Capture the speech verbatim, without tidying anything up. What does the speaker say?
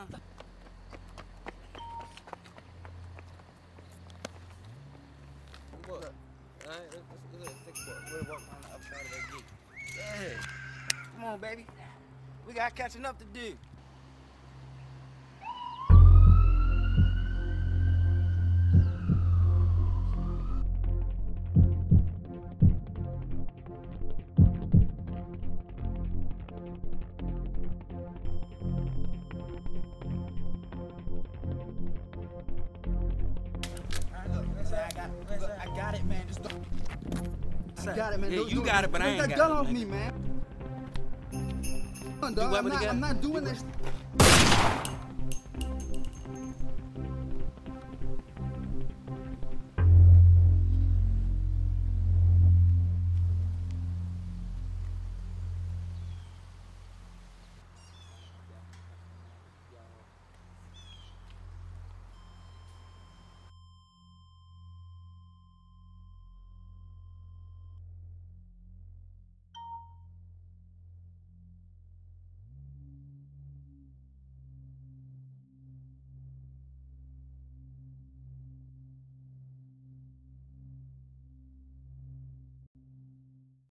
Uh. What? Alright, let's look at the thick boy. We're gonna walk on the upside of that gate. Yeah. Come on, baby. We got catching up to do. I got it, man. Just don't. I got it, man. Yeah, don't you got it, it, but I ain't got it. Take that gun off me, man. I'm not, I'm not doing this.